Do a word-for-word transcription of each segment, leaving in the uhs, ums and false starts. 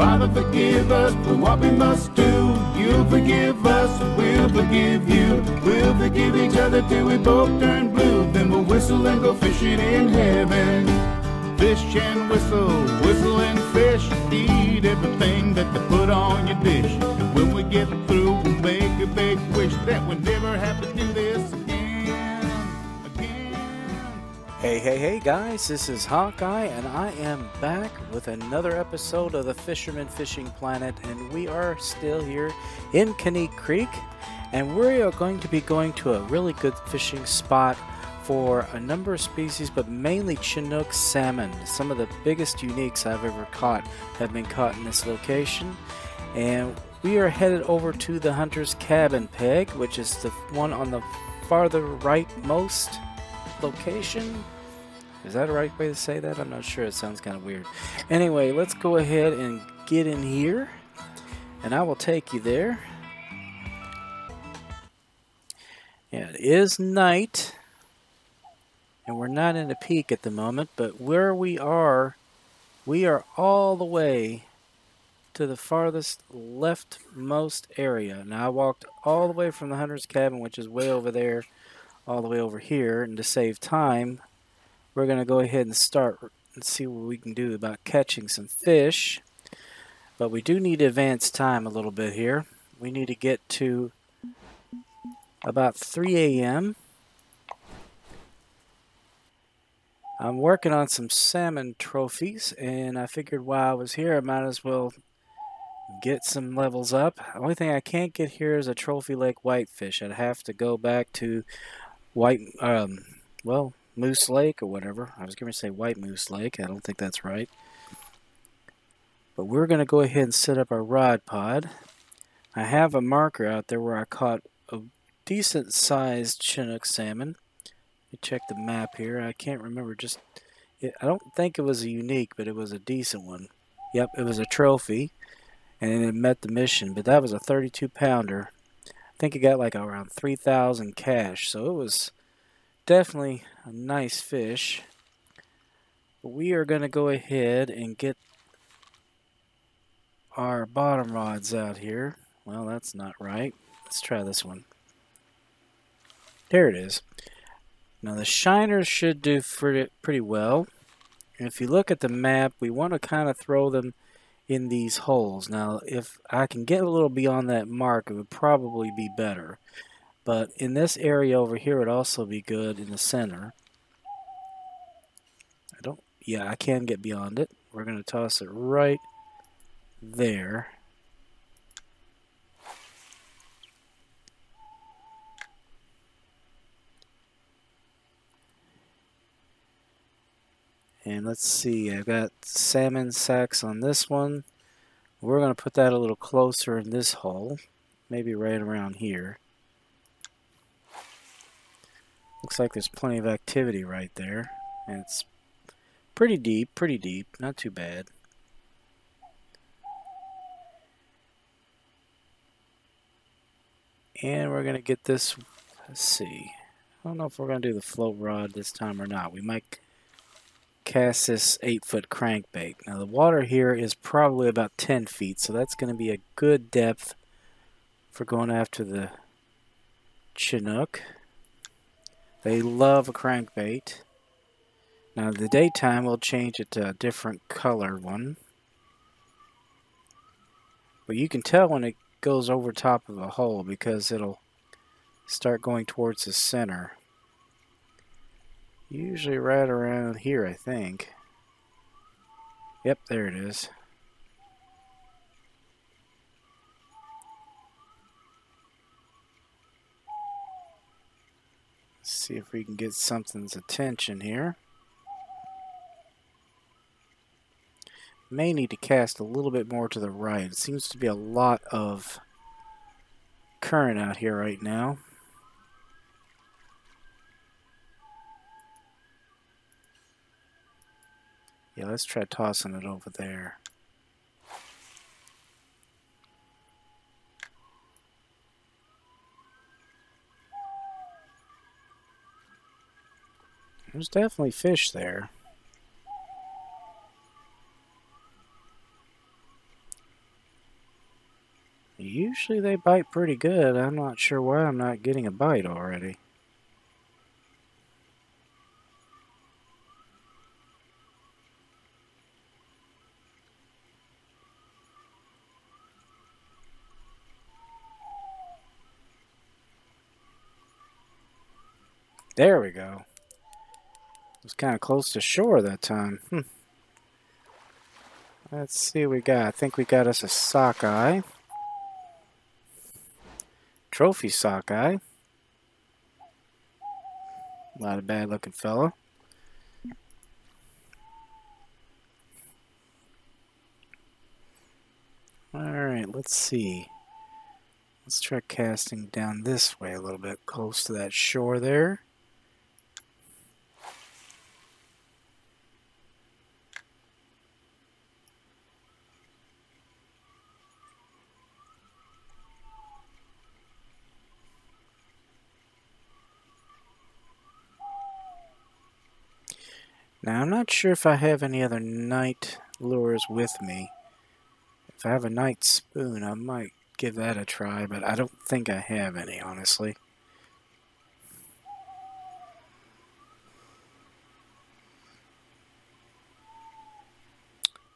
Father, forgive us for what we must do. You'll forgive us, we'll forgive you. We'll forgive each other till we both turn blue. Then we'll whistle and go fishing in heaven. Fish and whistle, whistle and fish. Eat everything that they put on your dish. And when we get through, we'll make a big wish that we never have to do this again, again. Hey, hey, hey guys, this is Hawkeye, and I am back with another episode of the Fisherman Fishing Planet, and we are still here in Kaniq Creek, and we are going to be going to a really good fishing spot for a number of species, but mainly Chinook salmon. Some of the biggest uniques I've ever caught have been caught in this location. And we are headed over to the Hunter's Cabin peg, which is the one on the farther rightmost location. Is that a right way to say that? I'm not sure. It sounds kind of weird. Anyway, let's go ahead and get in here, and I will take you there. Yeah, it is night. And we're not in a peak at the moment, but where we are, we are all the way to the farthest leftmost area. Now, I walked all the way from the Hunter's Cabin, which is way over there, all the way over here. And to save time, we're going to go ahead and start and see what we can do about catching some fish. But we do need to advance time a little bit here. We need to get to about three A M I'm working on some salmon trophies, and I figured while I was here, I might as well get some levels up. The only thing I can't get here is a trophy lake whitefish. I'd have to go back to White, um, well, Moose Lake or whatever. I was going to say White Moose Lake. I don't think that's right. But we're going to go ahead and set up our rod pod. I have a marker out there where I caught a decent-sized Chinook salmon. Let me check the map here. I can't remember. Just, it, I don't think it was a unique, but it was a decent one. Yep, it was a trophy, and it met the mission. But that was a thirty-two pounder. I think it got like around three thousand cash. So it was definitely a nice fish. But we are going to go ahead and get our bottom rods out here. Well, that's not right. Let's try this one. There it is. Now the shiners should do pretty well. And if you look at the map, we want to kind of throw them in these holes. Now if I can get a little beyond that mark, it would probably be better. But in this area over here would also be good in the center. I don't, yeah, I can get beyond it. We're going to toss it right there. And let's see, I've got salmon sacks on this one. We're going to put that a little closer in this hole, maybe right around here. Looks like there's plenty of activity right there. And it's pretty deep, pretty deep, not too bad. And we're going to get this, let's see. I don't know if we're going to do the float rod this time or not. We might cast this eight foot crankbait. Now the water here is probably about ten feet, so that's going to be a good depth for going after the Chinook. They love a crankbait. Now in the daytime we'll change it to a different color one. But you can tell when it goes over top of a hole because it'll start going towards the center. Usually right around here, I think. Yep, there it is. Let's see if we can get something's attention here. May need to cast a little bit more to the right. It seems to be a lot of current out here right now. Yeah, let's try tossing it over there. There's definitely fish there. Usually they bite pretty good. I'm not sure why I'm not getting a bite already. There we go. It was kind of close to shore that time. Hmm. Let's see what we got. I think we got us a sockeye. Trophy sockeye. Not a bad looking fellow. Alright, let's see. Let's try casting down this way a little bit, close to that shore there. Now, I'm not sure if I have any other night lures with me. If I have a night spoon, I might give that a try, but I don't think I have any, honestly.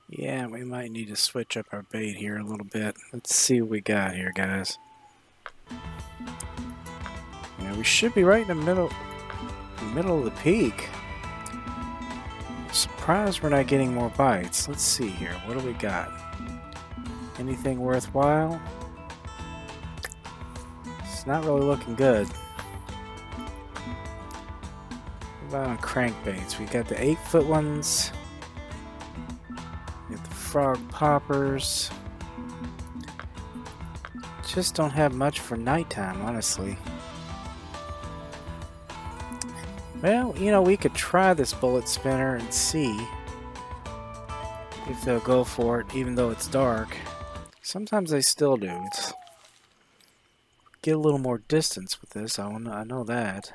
Yeah, we might need to switch up our bait here a little bit. Let's see what we got here, guys. Yeah, we should be right in the middle, middle of the peak. Surprised we're not getting more bites. Let's see here. What do we got? Anything worthwhile? It's not really looking good. What about on crankbaits? We got the eight foot ones. We got the frog poppers. Just don't have much for nighttime, honestly. Well, you know, we could try this bullet spinner and see if they'll go for it, even though it's dark. Sometimes they still do. It's get a little more distance with this, I know, I know that.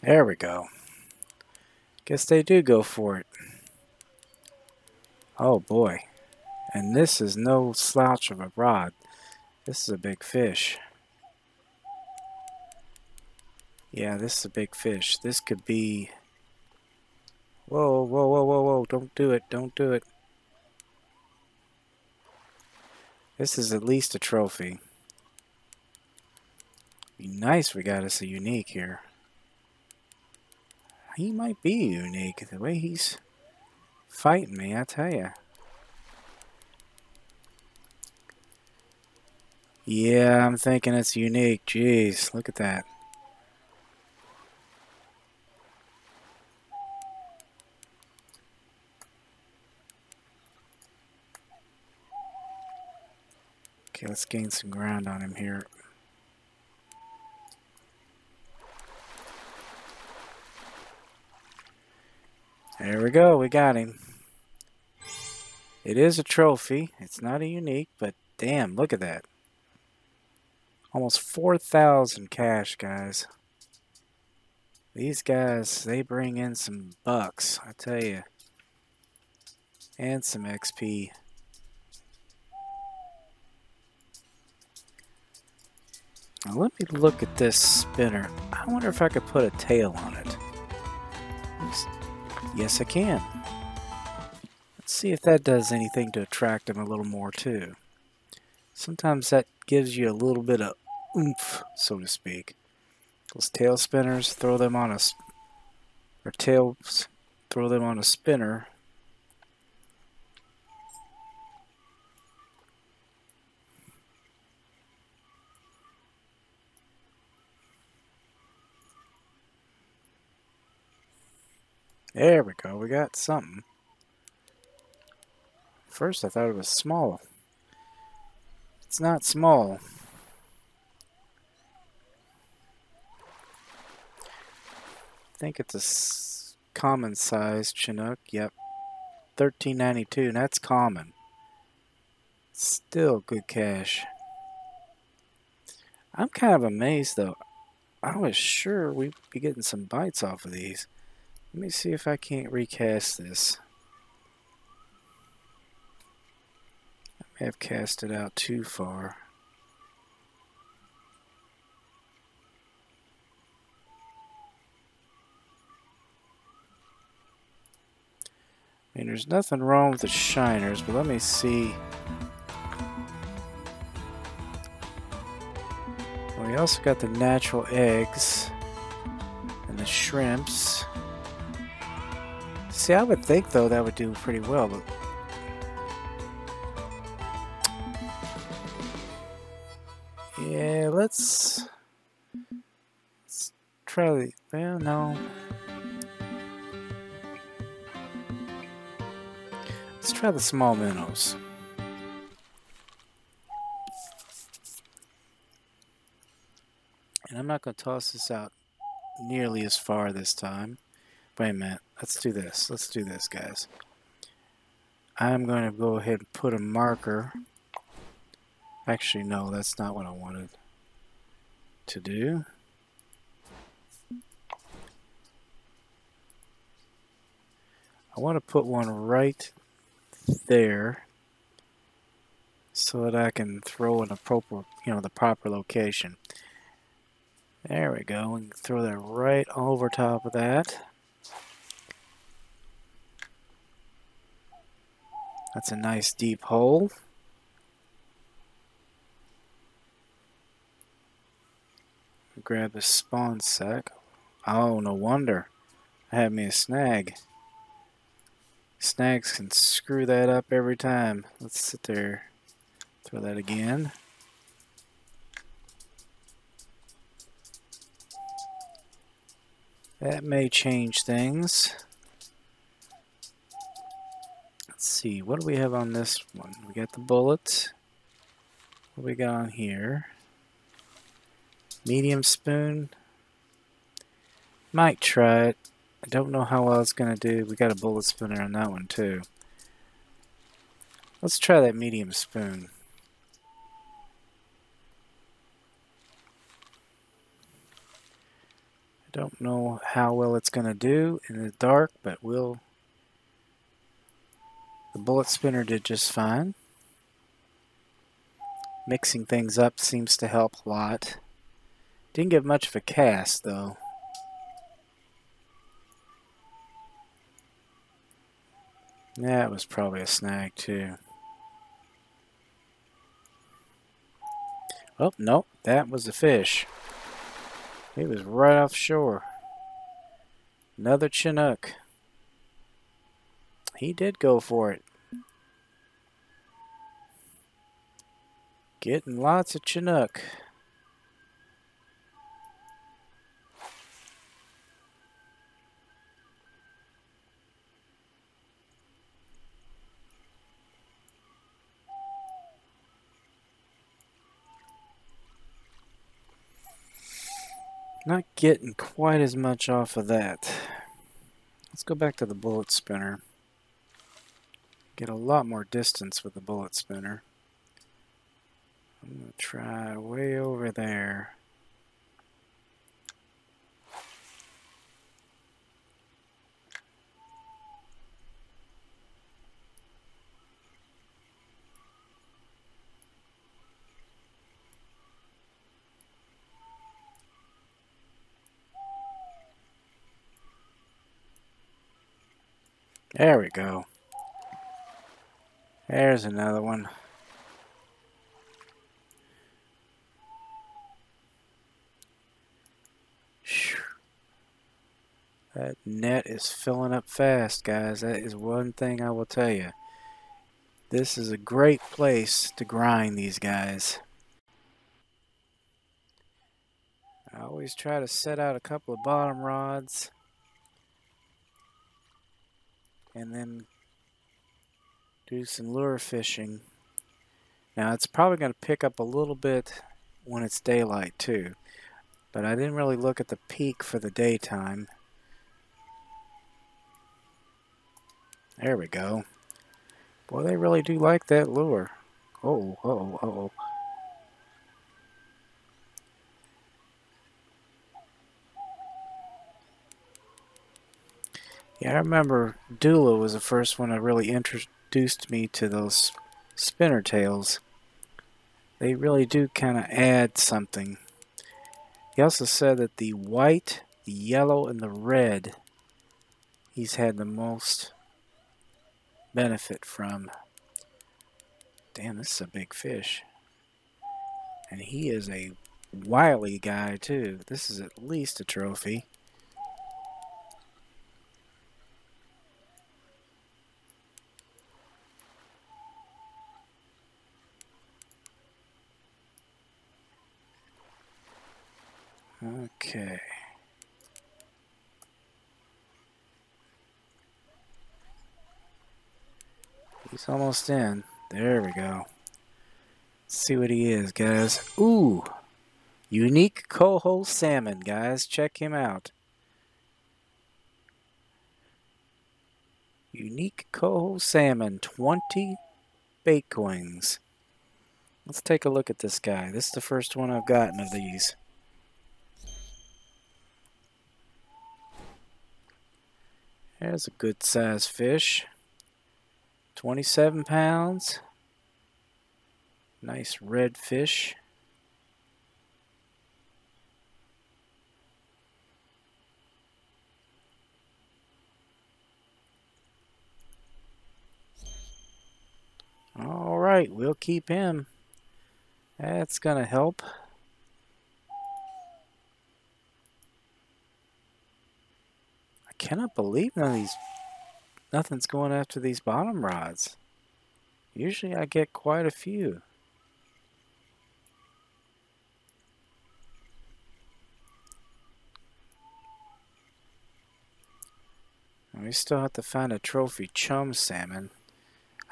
There we go. Guess they do go for it. Oh boy. And this is no slouch of a rod. This is a big fish. Yeah, this is a big fish. This could be... Whoa, whoa, whoa, whoa, whoa. Don't do it. Don't do it. This is at least a trophy. Be nice we got us a unique here. He might be unique, the way he's fighting me, I tell ya. Yeah, I'm thinking it's unique. Jeez, look at that. Okay, let's gain some ground on him here. There we go, we got him. It is a trophy. It's not a unique, but damn, look at that. Almost four thousand cash, guys. These guys, they bring in some bucks, I tell you. And some X P. Now let me look at this spinner. I wonder if I could put a tail on it. Let's Yes, I can. Let's see if that does anything to attract them a little more, too. Sometimes that gives you a little bit of oomph, so to speak. Those tail spinners, throw them on a... Or tails, throw them on a spinner. There we go, we got something. First I thought it was small. It's not small. I think it's a common size Chinook, yep. thirteen ninety-two, and that's common. Still good cash. I'm kind of amazed though. I was sure we'd be getting some bites off of these. Let me see if I can't recast this. I may have cast it out too far. I mean, there's nothing wrong with the shiners, but let me see. Well, we also got the natural eggs and the shrimps. See, I would think though that would do pretty well, but yeah, let's let's try the well no. Let's try the small minnows. And I'm not going to toss this out nearly as far this time. Wait a minute. Let's do this. Let's do this, guys. I'm going to go ahead and put a marker. Actually, no, that's not what I wanted to do. I want to put one right there so that I can throw in a proper, you know, the proper location. There we go. We can throw that right over top of that. That's a nice deep hole. Grab a spawn sack. Oh, no wonder. I had me a snag. Snags can screw that up every time. Let's sit there. Throw that again. That may change things. Let's see. What do we have on this one? We got the bullet. What do we got on here? Medium spoon. Might try it. I don't know how well it's going to do. We got a bullet spinner on that one too. Let's try that medium spoon. I don't know how well it's going to do in the dark, but we'll... The bullet spinner did just fine. Mixing things up seems to help a lot. Didn't give much of a cast though. That was probably a snag too. Oh, nope, that was a fish. He was right offshore. Another Chinook. He did go for it. Getting lots of Chinook. Not getting quite as much off of that. Let's go back to the bullet spinner. Get a lot more distance with the bullet spinner. I'm going to try way over there. There we go. There's another one. That net is filling up fast, guys. That is one thing I will tell you. This is a great place to grind these guys. I always try to set out a couple of bottom rods. And then do some lure fishing. Now it's probably going to pick up a little bit when it's daylight too. But I didn't really look at the peak for the daytime. There we go. Boy, they really do like that lure. Uh-oh, uh-oh, uh-oh. Yeah, I remember Dula was the first one that really introduced me to those spinner tails. They really do kind of add something. He also said that the white, the yellow, and the red he's had the most benefit from. Damn, this is a big fish. And he is a wily guy, too. This is at least a trophy. Okay. He's almost in. There we go. Let's see what he is, guys. Ooh! Unique coho salmon, guys. Check him out. Unique coho salmon. twenty bait coins. Let's take a look at this guy. This is the first one I've gotten of these. There's a good sized fish. twenty-seven pounds. Nice red fish. All right, we'll keep him. That's gonna help. Cannot believe none of these, nothing's going after these bottom rods. Usually I get quite a few. And we still have to find a trophy chum salmon.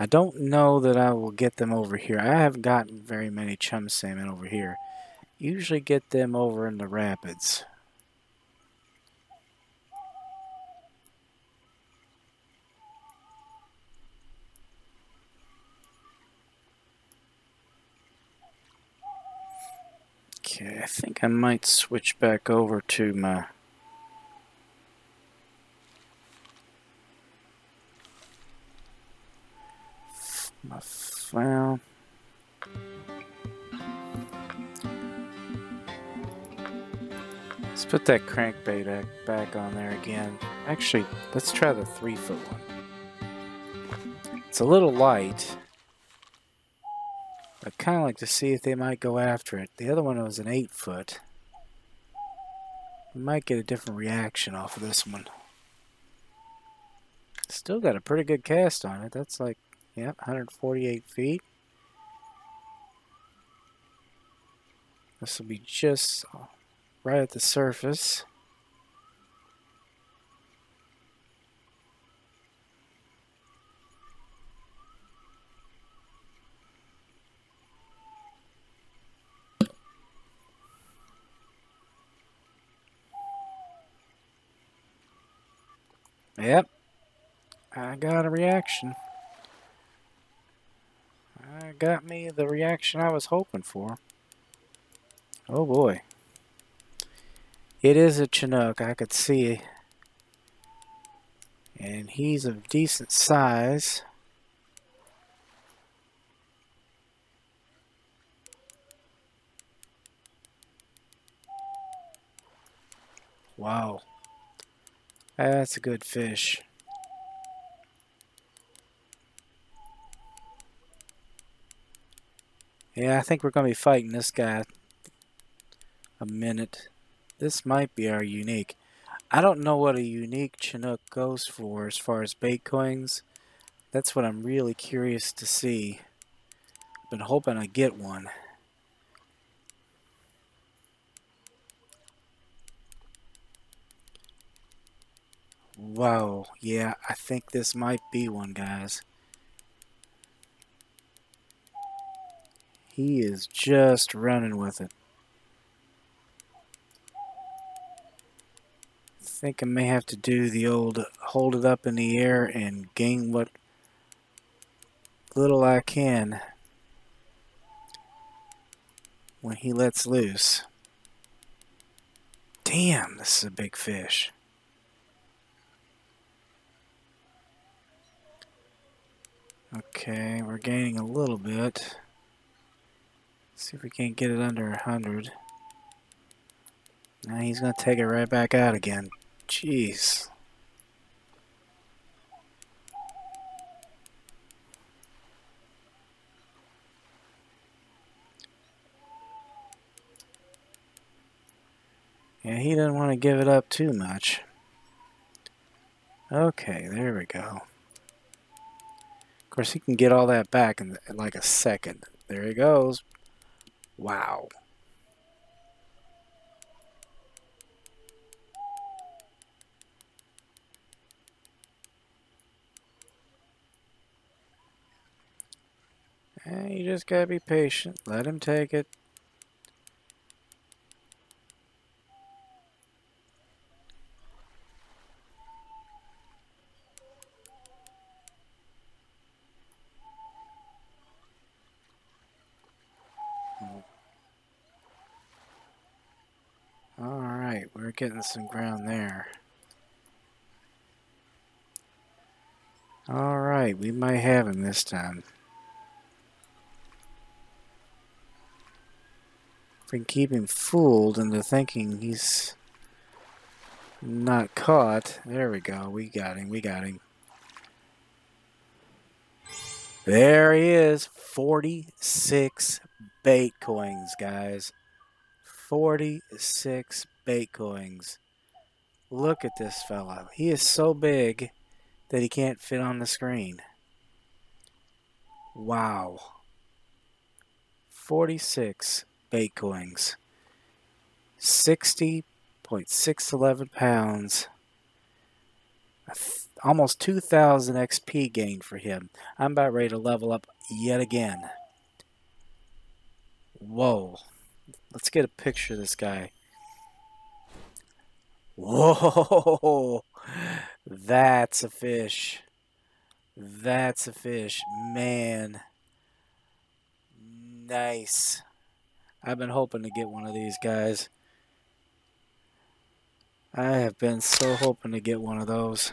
I don't know that I will get them over here. I haven't gotten very many chum salmon over here. Usually get them over in the rapids. Okay, I think I might switch back over to my my file. Let's put that crankbait back on there again. Actually, let's try the three foot one. It's a little light. I'd kind of like to see if they might go after it. The other one was an eight foot. We might get a different reaction off of this one. Still got a pretty good cast on it. That's like, yeah, one hundred forty-eight feet. This will be just right at the surface. Yep, I got a reaction. I got me the reaction I was hoping for. Oh boy. It is a Chinook, I could see. And he's of decent size. Wow. That's a good fish. Yeah, I think we're going to be fighting this guy a minute. This might be our unique. I don't know what a unique Chinook goes for as far as bait coins. That's what I'm really curious to see. I've been hoping I get one. Wow, yeah, I think this might be one, guys. He is just running with it. I think I may have to do the old hold it up in the air and gain what little I can when he lets loose. Damn, this is a big fish. Okay, we're gaining a little bit. Let's see if we can't get it under a hundred. Now he's gonna take it right back out again. Jeez. Yeah, he doesn't want to give it up too much. Okay, there we go. Of course, he can get all that back in like a second. There he goes. Wow. And you just gotta be patient. Let him take it. Alright, we're getting some ground there. Alright, we might have him this time. If we can keep him fooled into thinking he's not caught. There we go, we got him, we got him. There he is, forty-six bait coins, guys. forty-six bait coins. Look at this fella. He is so big that he can't fit on the screen. Wow. forty-six bait coins. sixty point six one one pounds. Almost two thousand X P gained for him. I'm about ready to level up yet again. Whoa. Let's get a picture of this guy. Whoa! That's a fish. That's a fish. Man. Nice. I've been hoping to get one of these guys. I have been so hoping to get one of those.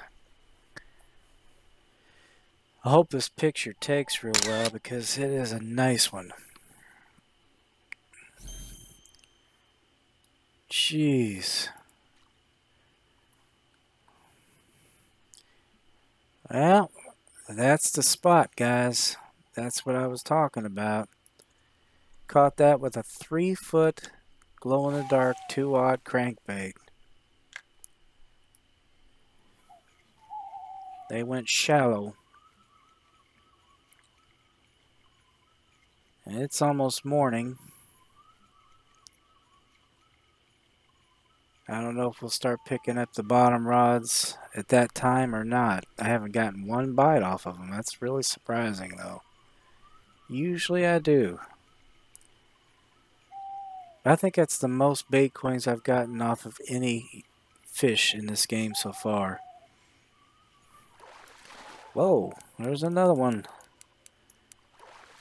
I hope this picture takes real well because it is a nice one. Jeez. Well, that's the spot, guys. That's what I was talking about. Caught that with a three-foot glow-in-the-dark two aught crankbait. They went shallow. And it's almost morning. I don't know if we'll start picking up the bottom rods at that time or not. I haven't gotten one bite off of them. That's really surprising, though. Usually I do. I think that's the most bait coins I've gotten off of any fish in this game so far. Whoa, there's another one.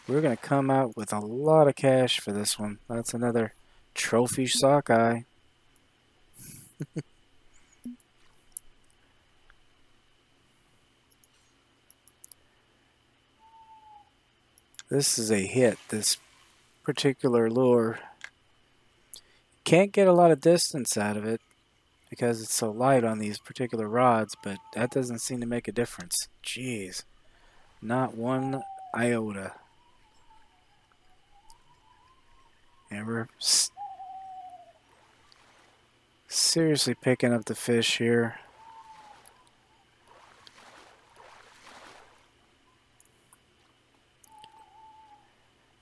We're going to come out with a lot of cash for this one. That's another trophy sockeye. This is a hit, this particular lure. Can't get a lot of distance out of it because it's so light on these particular rods, but that doesn't seem to make a difference. Jeez, not one iota. And we're seriously picking up the fish here.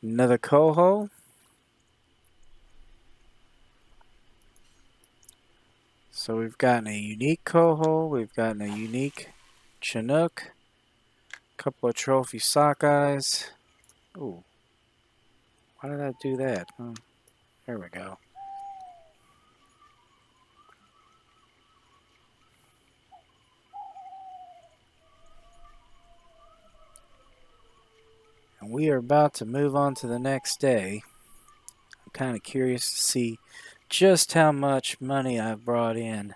Another coho. So we've gotten a unique coho, we've gotten a unique Chinook, a couple of trophy sockeyes. Ooh, why did I do that? Oh, there we go. we are about to move on to the next day. I'm kind of curious to see just how much money I've brought in.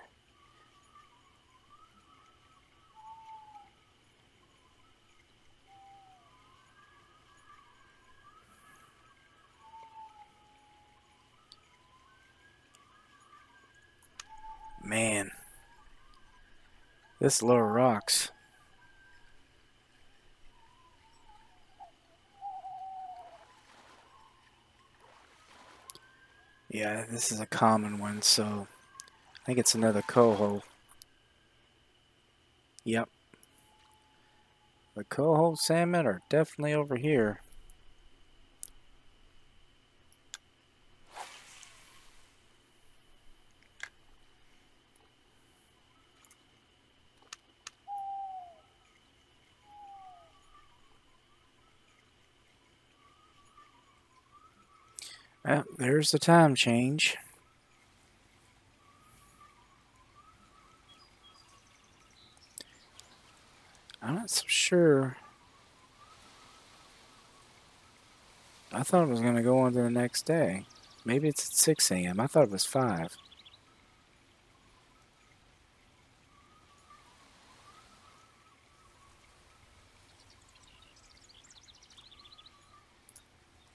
Man, this little rocks. Yeah, this is a common one, so I think it's another coho. Yep. The coho salmon are definitely over here. Well, there's the time change. I'm not so sure. I thought it was going to go on to the next day. Maybe it's at six A M I thought it was five.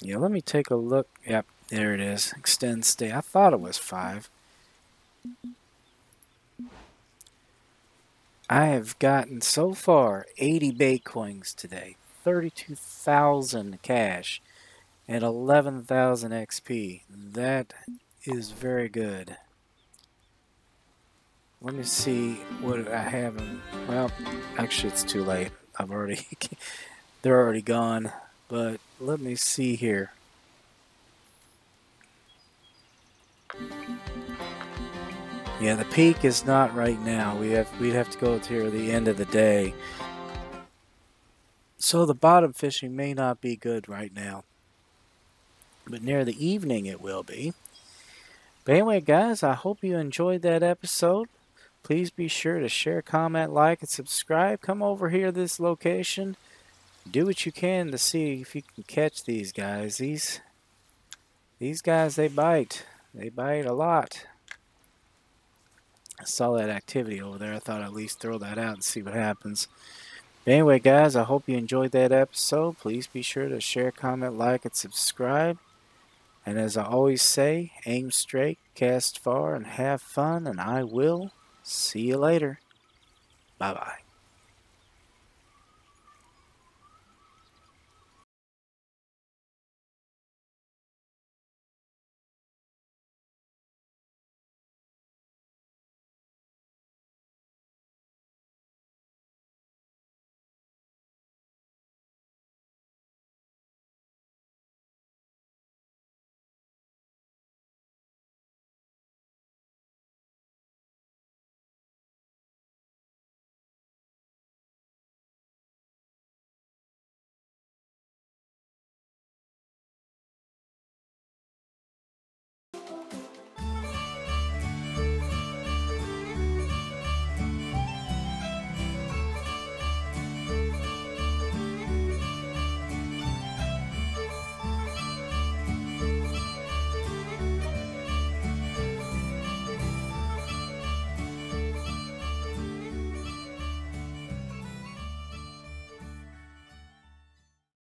Yeah, let me take a look. Yep. There it is. Extend stay. I thought it was five. I have gotten so far eighty bait coins today, thirty-two thousand cash, and eleven thousand X P. That is very good. Let me see what I have. In, well, actually, it's too late. I've already. They're already gone. But let me see here. Yeah, the peak is not right now. We have we'd have to go to the end of the day. So the bottom fishing may not be good right now. But near the evening it will be. But anyway, guys, I hope you enjoyed that episode. Please be sure to share, comment, like, and subscribe. Come over here to this location. Do what you can to see if you can catch these guys. These these guys, they bite. They bite a lot. I saw that activity over there. I thought I'd at least throw that out and see what happens. But anyway, guys, I hope you enjoyed that episode. Please be sure to share, comment, like, and subscribe. And as I always say, aim straight, cast far, and have fun. And I will see you later. Bye-bye.